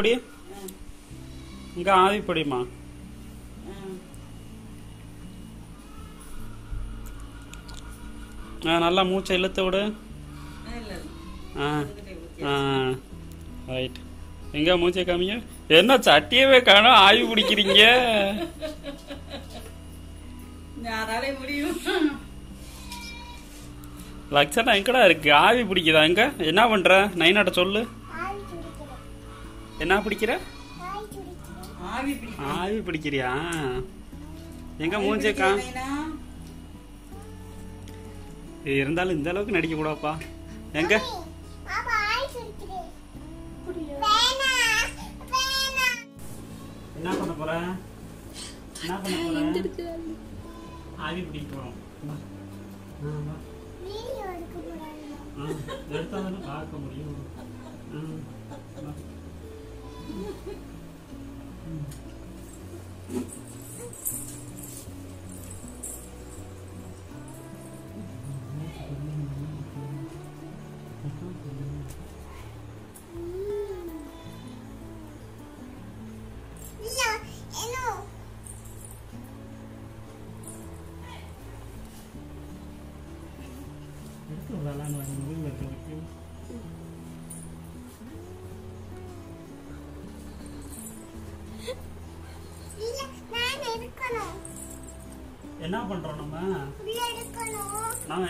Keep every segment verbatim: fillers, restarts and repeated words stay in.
పొడి ఇంకా ఆది పొడి మా ఆ నల్ల మూచ ఇల్లతోడ இல்ல ఆ ఆ రైట్ ఇంకా మూచ కమియా என்ன சட்டியவே காணோம் ஆவி பிடிக்கிறீங்க நானாலே முடியும் லட்சணம் எங்கடா இருக்கு ஆவி பிடிக்குதா எங்க என்ன பண்ற நைனாட்ட சொல்லு ஆவி பிடிக்குற என்ன பிடிக்குற ஆவி பிடிக்குற ஆவி பிடிக்குற ஆவி பிடிக்குறியா எங்க மூஞ்சே கா இருந்தாலும் இந்த அளவுக்கு நடிக்க கூடாப்பா எங்க பாப்பா ஆவி பிடிக்குற புரியல என்ன பண்ண போற என்ன பண்ண போற ஆவி பிடிக்க போறோம் வா வா வீடியோ எடுக்க போறோம் எடுத்தாலும் பார்க்க முடியும் வா என்ன பண்றோம் நம்ம?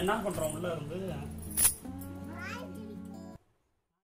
என்ன பண்றோம் உள்ள இருந்து